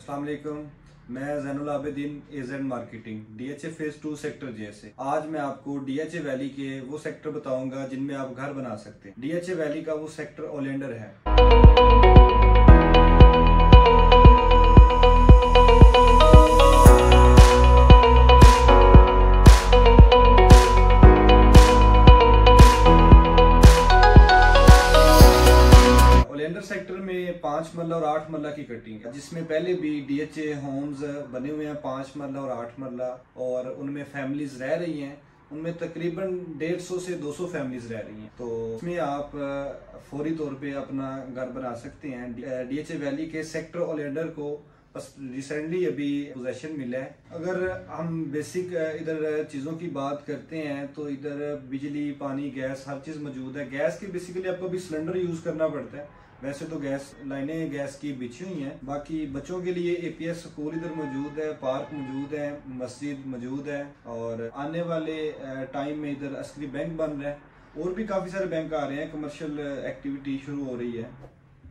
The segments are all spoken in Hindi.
अस्सलाम वालेकुम, मैं Zainul Abedin AZ marketing DHA phase 2 sector J से। आज मैं आपको DHA वैली के वो सेक्टर बताऊंगा जिनमें आप घर बना सकते हैं। DHA वैली का वो सेक्टर ओलेंडर है। सेक्टर में 5 मरला और 8 मरला की कटिंग है, जिसमें पहले भी DHA होम्स बने हुए हैं 5 मरला और 8 मरला, और उनमें फैमिलीज रह रही हैं। उनमें तकरीबन 150 से 200 फैमिलीज रह रही हैं, तो इसमें आप फौरी तौर पे अपना घर बना सकते हैं। DHA वैली के सेक्टर ओलेंडर को बस रिसेंटली अभी पोजेशन मिला है। अगर हम बेसिक इधर चीज़ों की बात करते हैं तो इधर बिजली, पानी, गैस हर चीज़ मौजूद है। गैस के बेसिकली आपको अभी सिलेंडर यूज़ करना पड़ता है, वैसे तो गैस लाइनें गैस की बिछी हुई हैं। बाकी बच्चों के लिए APS स्कूल इधर मौजूद है, पार्क मौजूद है, मस्जिद मौजूद है, और आने वाले टाइम में इधर असली बैंक बन रहे हैं और भी काफ़ी सारे बैंक आ रहे हैं। कमर्शियल एक्टिविटी शुरू हो रही है।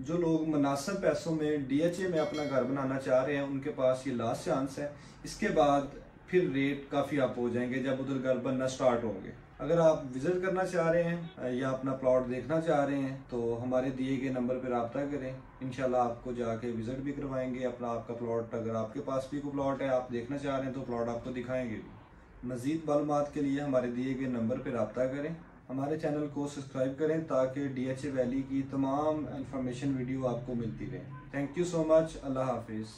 जो लोग मुनासिब पैसों में DHA में अपना घर बनाना चाह रहे हैं उनके पास ये लास्ट चांस है। इसके बाद फिर रेट काफ़ी अप हो जाएंगे जब उधर घर बनना स्टार्ट होंगे। अगर आप विज़िट करना चाह रहे हैं या अपना प्लॉट देखना चाह रहे हैं तो हमारे दिए गए नंबर पर रब्ता करें। इंशाल्लाह आपको जाके विज़िट भी करवाएंगे अपना आपका प्लॉट। अगर आपके पास भी कोई प्लॉट है, आप देखना चाह रहे हैं, तो प्लॉट आपको दिखाएँगे भी। मज़ीद मालूमात के लिए हमारे दिए गए नंबर पर रब्ता करें। हमारे चैनल को सब्सक्राइब करें ताकि DHA वैली की तमाम इंफॉर्मेशन वीडियो आपको मिलती रहे। Thank you so much. अल्लाह हाफिज़।